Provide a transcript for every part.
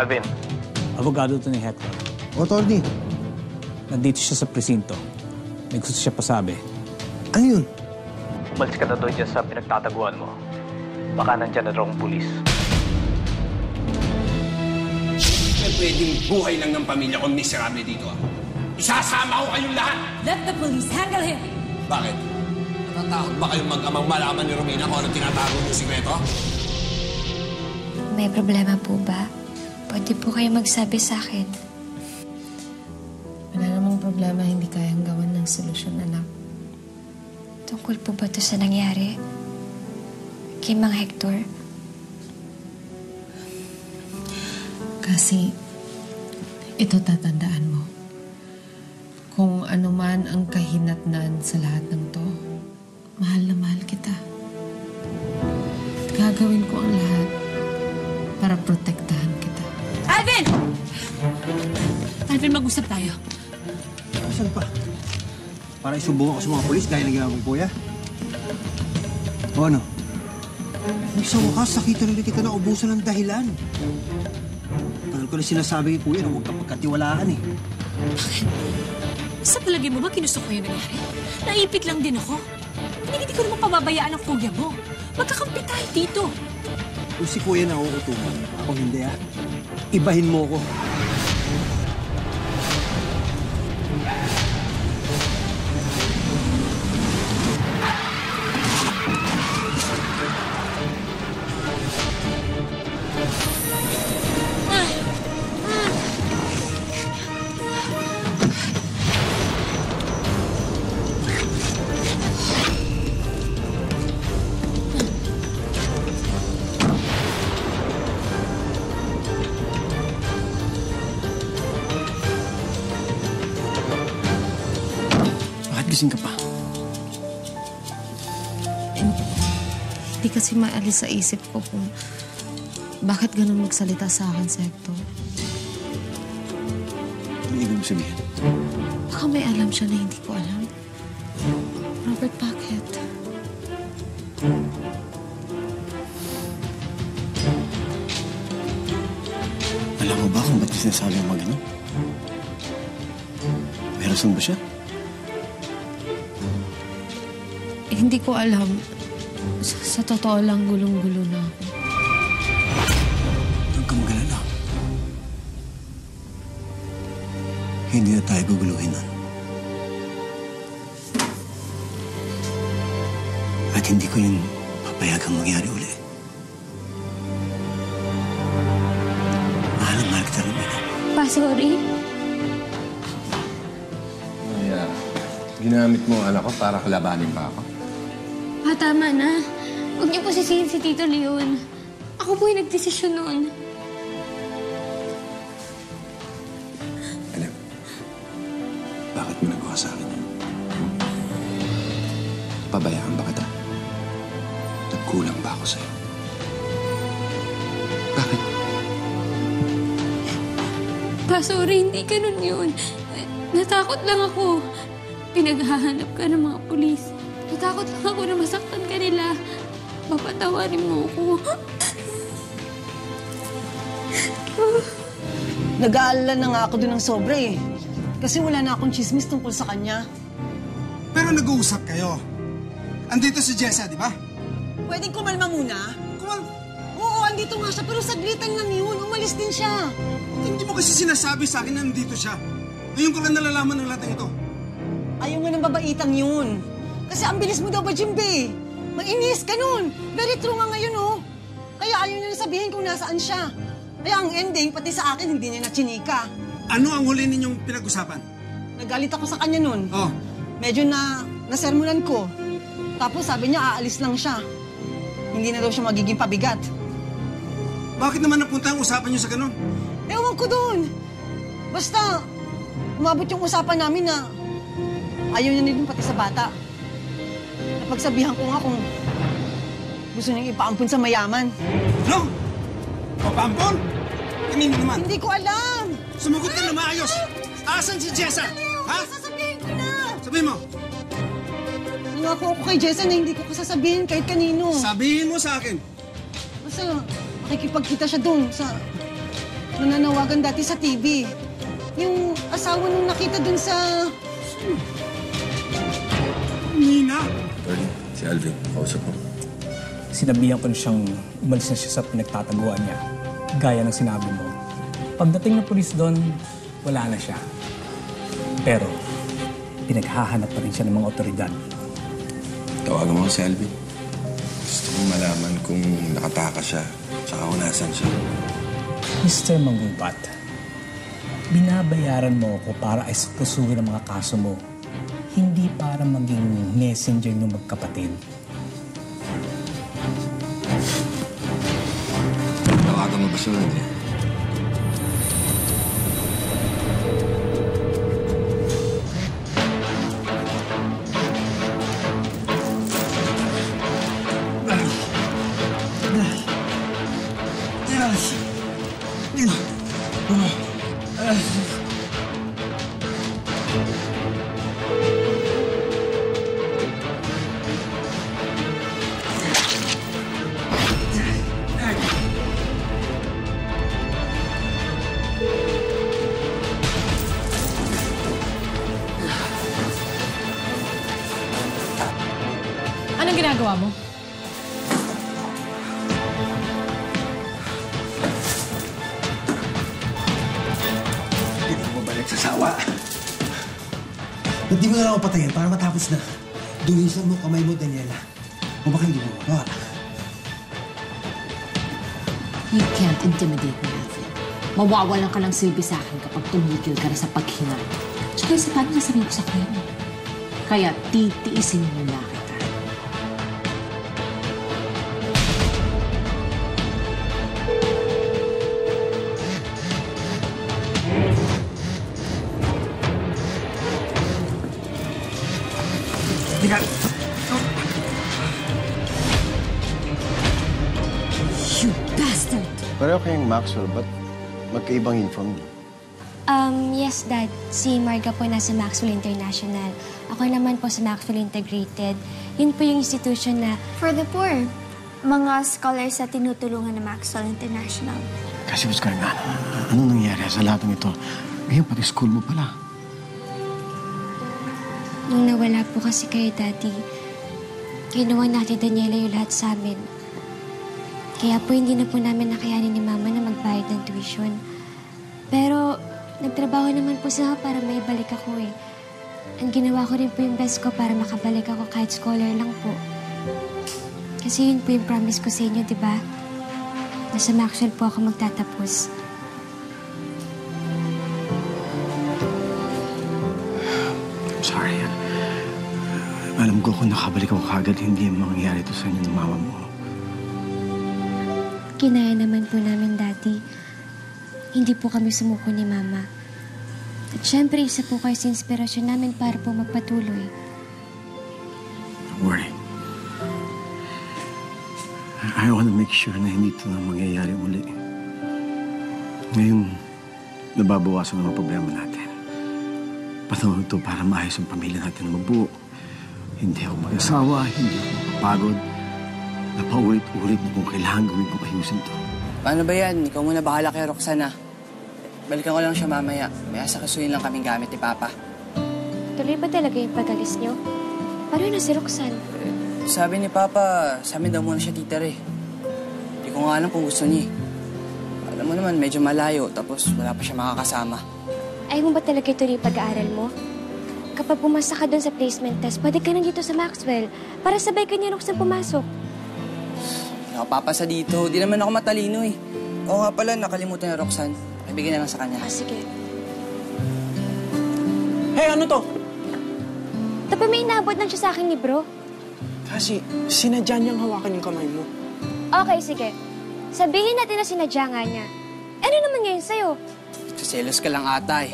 Alvin. Abogado to ni Hector. Attorney. Nandito siya sa presinto. May gusto siya pasabi. Ano yun? Umalis ka na doon dyan sa pinagtataguan mo. Baka nandyan na raong pulis. Hindi pwedeng buhay lang ng pamilya kung miserable dito, ah. Isasama ko kayong lahat! Let the police handle him! Bakit? Natatakot ba kayong mag-amang malaman ni Romina kung ano tinatago yung sikreto? May problema po ba? Pwede po kayo magsabi sa akin. Wala namang problema hindi kayang gawan ng solusyon, anak. Tungkol po ba ito sa nangyari? Kay Mang Hector? Kasi, ito tatandaan mo. Kung ano man ang kahinatnan sa lahat ng to, mahal na mahal kita. Gagawin ko ang lahat para protektahan kita. Alvin! Alvin, mag-usap tayo. Saan pa? Para isumbong ako sa mga polis dahil naging akong kuya. O ano? Sa wakas, nakita na kita na ubusan ng dahilan. Ko na sinasabi kay Kuya na huwag kang magkatiwalaan eh. Bakit? Sa palagi mo ba kinusto ko yung nangyari? Naipit lang din ako. Hindi ko naman pababayaan ang Kuya mo. Magkakampi tayo dito. Kung si Kuya na uutuman, ako hindi ah. Ibahin mo ko. Gising ka pa. Hindi kasi maalis sa isip ko kung bakit ganun magsalita sa akin si Hector. Ano ibig mo sabihin? Baka may alam siya na hindi ko alam. Robert, bakit? Alam mo ba kung ba't niya sinasabi ang magano? May rason ba siya? Hindi ko alam. Sa totoo lang, gulong-gulo na ako. Huwag kang mag-alala. Hindi na tayo guguluhin nun. At hindi ko yun papayagang mangyari uli. Mahal ang mahal kita rin ba? Pa, sorry. Ay, ginamit mo ang anak ko para kalabanin pa ako. Ah, tama na. Huwag niyo po sisihin si Tito Leon. Ako po yung nagdesisyon noon. Alam, bakit mo nagawa sa akin yun? Pabayaan ba kita? Nagkulang ba ako sa'yo? Bakit? Pa, sorry, hindi ganun yun. Natakot lang ako. Pinaghahanap ka ng mga pulis. Natakot lang ako na masaktan ka nila. Mapatawarin mo ako. Nag-aalala na nga ako dun ng sobra eh. Kasi wala na akong chismis tungkol sa kanya. Pero nag-uusap kayo. Andito si Jessa, di ba? Pwedeng kumalma muna? Oo, andito nga siya. Pero saglitan lang yun. Umalis din siya. Hindi mo kasi sinasabi sa akin na andito siya. Ngayon ko lang nalalaman ng lahat ng ito. Ayaw nga ng babaitang yun. Kasi ang bilis mo daw ba, Jimbe? Mainis ka nun. Very true nga ngayon, oh. Kaya ayaw niya na sabihin kung nasaan siya. Kaya ang ending, pati sa akin, hindi niya nachinika. Ano ang huli ninyong pinag-usapan? Nagalit ako sa kanya nun. Oh. Medyo nasermonan ko. Tapos sabi niya, aalis lang siya. Hindi na daw siya magiging pabigat. Bakit naman napunta ang usapan niyo sa ganun? Ewan ko dun. Basta, umabot yung usapan namin na ayaw niya nilun pati sa bata. Napagsabihan ko nga kung gusto niyang ipaampun sa mayaman. No! Papaampun? Kanino naman? Hindi ko alam! Sumagot ka na maayos! Asan si Jessa? Ha? Sasabihin ko na! Sabihin mo! Nangako ako kay Jessa na hindi ko kasasabihin kahit kanino. Sabihin mo sa akin! Basta makikipagkita siya doon sa nananawagan dati sa TV. Yung asawa nung nakita dun sa... Nina! Tony, si Alvin, kausap mo. Sinabihan ko na siyang umalis na siya sa pinagtataguan niya. Gaya ng sinabi mo. Pagdating ng pulis doon, wala na siya. Pero, pinaghahanap pa rin siya ng mga otoridad. Tawagan mo si Alvin. Gusto ko malaman kung nakataka siya, tsaka kung nasan siya. Mr. Manggubat, binabayaran mo ako para asikasuhin ang mga kaso mo. Hindi para maging messenger ng magkapatid. Tawagan mo ba siya natin? Hindi mo na lang patayin para matapos na. Dulis lang mo kamay mo, Daniela. O baka hindi mo magawa. You can't intimidate me, Alvin. Mawawalan ka ng silbi sa akin kapag tumigil ka na sa paghinga. Tsaka yung sapat na sabihin ko sa kanya. Kaya titiisin mo na kita. Maxwell, ba't magkaibang uniform niyo? Yes, Dad. Si Marga po nasa Maxwell International. Ako naman po sa Maxwell Integrated. Yun po yung institution na... For the poor. Mga scholars na tinutulungan ng Maxwell International. Kasi, Oscar, nga, anong nangyari sa lahat ng ito? Ngayon, pati school mo pala. Nung nawala po kasi kayo, Daddy, ginawa natin, Daniela, yung lahat sa amin. Kaya po hindi na po namin nakayanin ni Mama na magbayad ng tuition. Pero nagtrabaho naman po siya para maibalik ako eh. Ang ginawa ko rin po yung best ko para makabalik ako kahit scholar lang po. Kasi yun po yung promise ko sa inyo, di ba? Nasa Maxwell po ako magtatapos. I'm sorry. Alam ko kung nakabalik ako kagad, hindi mangyayari ito sa inyo ng Mama mo. Kinaya naman po namin, Daddy. Hindi po kami sumuko ni Mama. At syempre, isa po kayo sa inspirasyon namin para po magpatuloy. Don't worry. I want to make sure na hindi ito na mangyayari uli. Ngayon, nababawasan ang mga problema natin. Patungo ito para maayos ang pamilya natin na mabuo. Hindi ako mag-asawa, hindi ako magpagod. Napaulit-ulit mo kung kailangan gawin kong ayusin to. Paano ba yan? Ikaw muna bahala kay Roxanne. Balikan ko lang siya mamaya. May asakasuhin lang kaming gamit ni Papa. Tuloy ba talaga yung pag-alis niyo? Paano na si Roxanne? Sabi ni Papa, sa amin daw muna siya titer eh. Hindi ko nga alam kung gusto niya. Alam mo naman, medyo malayo. Tapos wala pa siya makakasama. Ayaw mo ba talaga ito yung pag-aaral mo? Kapag pumasa ka doon sa placement test, pwede ka nandito sa Maxwell para sabay ka niya Roxanne pumasok. Nakapapasa dito. Di naman ako matalino eh. Oo nga pala, nakalimutan yung Roxanne. Ibigay na lang sa kanya. Ah, sige. Hey, ano to? Tapos may inabot lang siya sa akin ni bro. Kasi, sinadya niyang hawakan yung kamay mo. Okay, sige. Sabihin natin na sinadya nga niya. Ano naman ngayon sa'yo? Selos ka lang ata eh.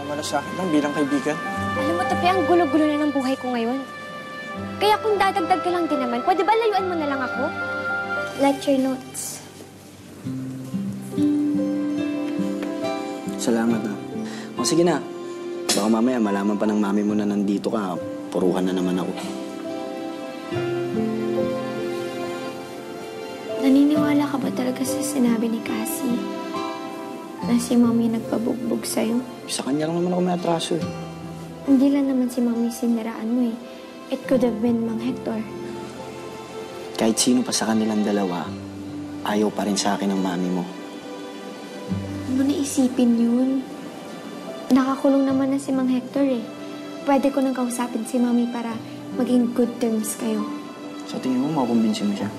Mamala sa akin lang bilang kaibigan. Alam mo, Tapi, ang gulo-gulo na ng buhay ko ngayon. Kaya kung dadagdag ka lang din naman, pwede ba layuan mo na lang ako? Lecture notes. Salamat na. O sige na. Baka mamaya malaman pa ng mami mo na nandito ka. Puruhan na naman ako. Naniniwala ka ba talaga sa sinabi ni Cassie? na si Mami nagpabugbog sa'yo? Sa kanya lang naman ako may atraso eh. Hindi lang naman si Mami siniraan mo eh. It could have been Mang Hector. Kahit sino pa sa kanilang dalawa, ayaw pa rin sa akin ng Mami mo. Ano naisipin yun? Nakakulong naman na si Mang Hector eh. Pwede ko nang kausapin si Mami para maging good terms kayo. Sa tingin mo, makumbinsin mo siya?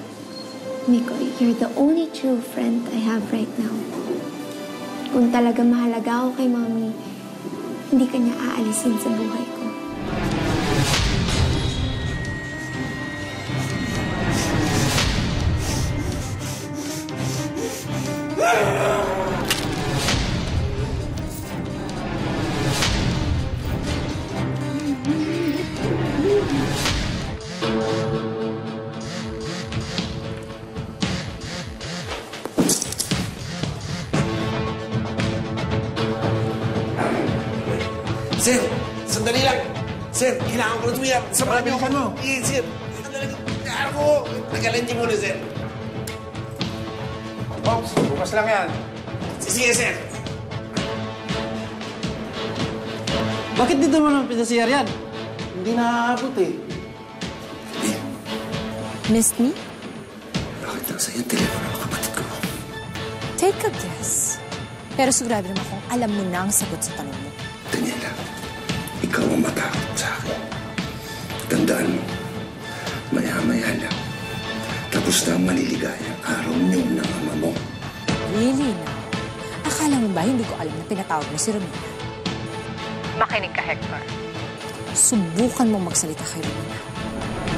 Nico, you're the only true friend I have right now. Kung talaga mahalaga ako kay Mami, hindi ka niya aalisin sa buhay ko. Sir, sandali lang. Sir, kailangan ko na tumiyak. Sa marami ako. Eh, sir, sandali ko. Kailangan ko. Nag-alending muna, sir. Pops, bukas lang yan. Sige, sir. Bakit dito mo naman pinasiyar yan? Hindi nakakabot eh. Missed me? Bakit lang sa'yo ang telepono ng kapatid ko? Take a guess. Pero sigurado naman akong alam mo na ang sagot sa tanong mo. Daniela, ikaw ang matakot sa akin. Tandaan mo, maya-maya lang. Tapos na ang maliligayang araw niyo ng ama mo. Really na? Akala mo ba hindi ko alam na pinatawag mo si Romina? Makinig ka, Hector. Subukan mo magsalita kay Romina.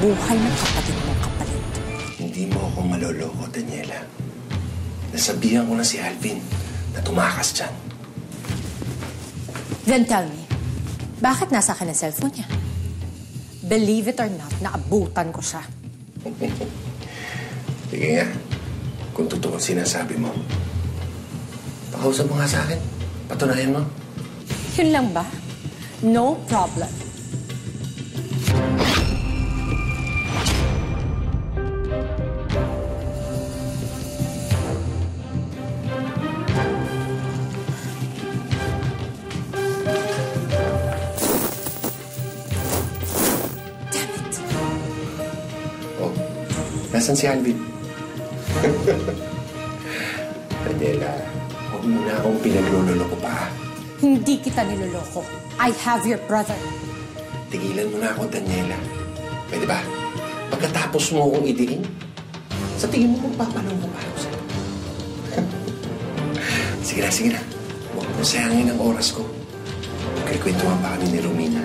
Buhay ng kapatid mo kapalit. Hindi mo ako maloloko, Daniela. Nasabihan ko na si Alvin na tumakas dyan. Then tell me, bakit nasa akin ang cellphone niya? Believe it or not, naabutan ko siya. Sige nga, kung totoo ang sinasabi mo, pakausap mo nga sa akin, patunayan mo. Yun lang ba? No problem. Nasaan si Alvin? Daniela, huwag mo na akong pinagluloloko pa. Hindi kita niloloko. I have your brother. Tigilan mo na ako, Daniela. Pwede ba? Pagkatapos mo akong idiin, sa tingin mo kung papalong mo pa ako sa'yo. Sige na, sige na. Huwag mo sayangin ang oras ko. Magkikwentuhan pa kami ni Romina.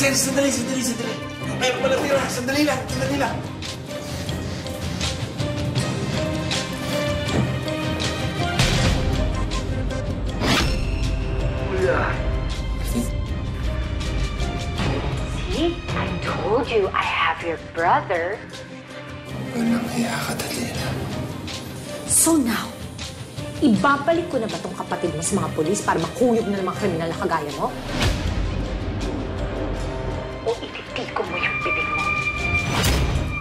Sir, sandali. Mayroon pala tira. Sandali lang. See? I told you I have your brother. Walang hiya ka, Daniela. So now, ibabalik ko na ba tong kapatid mo sa mga polis para makuyog na ng mga kriminal na kagaya mo? Iko mo yung bibig mo.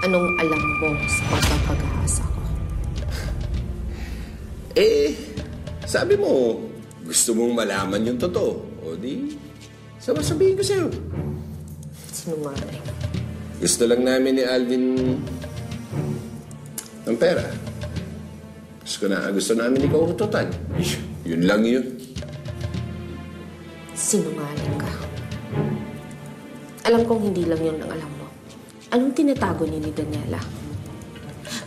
Anong alam mo sa pagpapag-aasa ko? Eh, sabi mo, gusto mong malaman yung totoo. O di, sabihin ko sa'yo. Sinungaling. Gusto lang namin ni Alvin ng pera. Gusto namin ikaw ututan. Yun lang yun. Sinungaling ka. Alam kong hindi lang yun ang alam mo. Anong tinatago ni Daniela?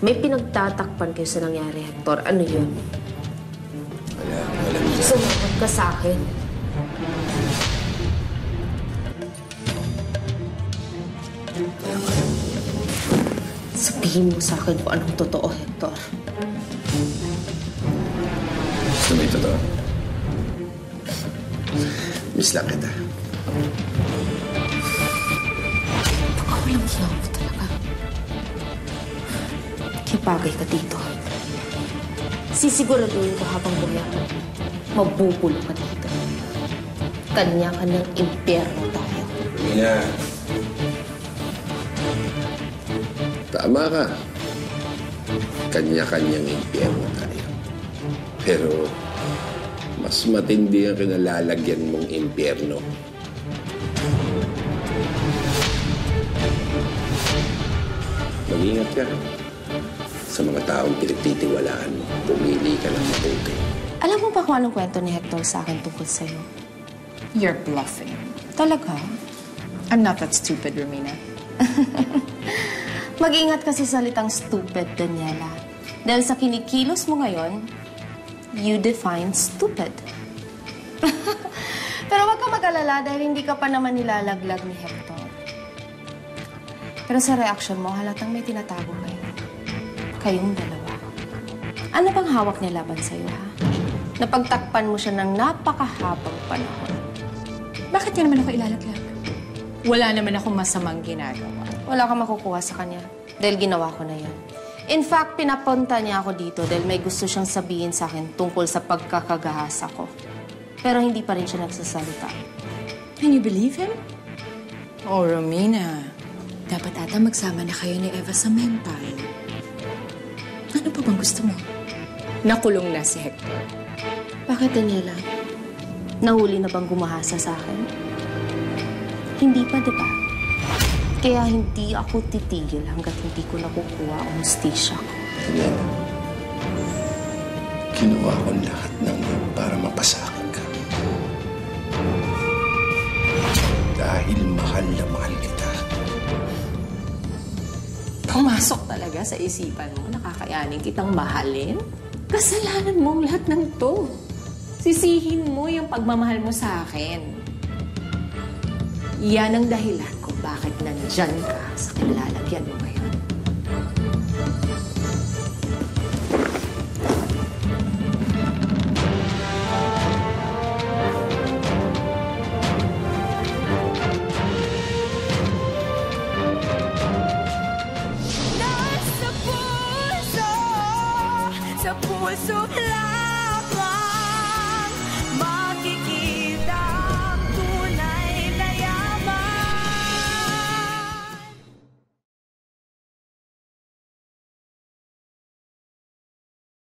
May pinagtatakpan kayo sa nangyari, Hector. Ano yun? Wala. Sumagot ka sa akin. Sabihin mo sa akin kung anong totoo, Hector. Gusto mo yung totoo? Miss lang kita. Walang hiyaw ko talaga. Bagay ka dito. Sisiguraduhin ko habang bumiyakan, mabubulo ka dito. Kanya-kanyang impyerno tayo. Romina. Tama ka. Kanya-kanyang impyerno tayo. Pero mas matindi ang kinalalagyan mong impyerno. Mag-ingat ka sa mga taong pinagtitiwalaan mo. Pumili ka ng mabuti. Alam mo ba kung anong kwento ni Hector sa akin tungkol sa'yo? You're bluffing. Talaga? I'm not that stupid, Romina. Mag-ingat ka sa salitang stupid, Daniela. Dahil sa kinikilos mo ngayon, you define stupid. Pero wag ka mag-alala dahil hindi ka pa naman nilalaglag ni Hector. Pero sa reaction mo, halatang may tinatago kayo. Kayong dalawa. Ano bang hawak niya laban sa'yo, ha? Napagtakpan mo siya ng napakahabang panahon. Bakit niya naman ako ilalaglag? Wala naman akong masamang ginagawa. Wala kang makukuha sa kanya dahil ginawa ko na yan. In fact, pinapunta niya ako dito dahil may gusto siyang sabihin sa akin tungkol sa pagkakagahasa ko. Pero hindi pa rin siya nagsasalita. Can you believe him? Oh, Romina. Dapat ata magsama na kayo ni Eva sa mental. Ano pa bang gusto mo? Nakulong na si Hector. Bakit, Daniela? Nahuli na bang gumahasa sa akin? Hindi pa, di ba? Kaya hindi ako titigil hanggat hindi ko nakukuha ang hustisya ko. Daniela, kinuha ko lahat ng yun para mapasakin ka. Dahil mahal na mahal kita. Pumasok talaga sa isipan mo, nakakayanin kitang mahalin? Kasalanan mo ang lahat ng to. Sisihin mo yung pagmamahal mo sa akin. Yan ang dahilan kung bakit nandyan ka sa kinalalagyan mo ngayon.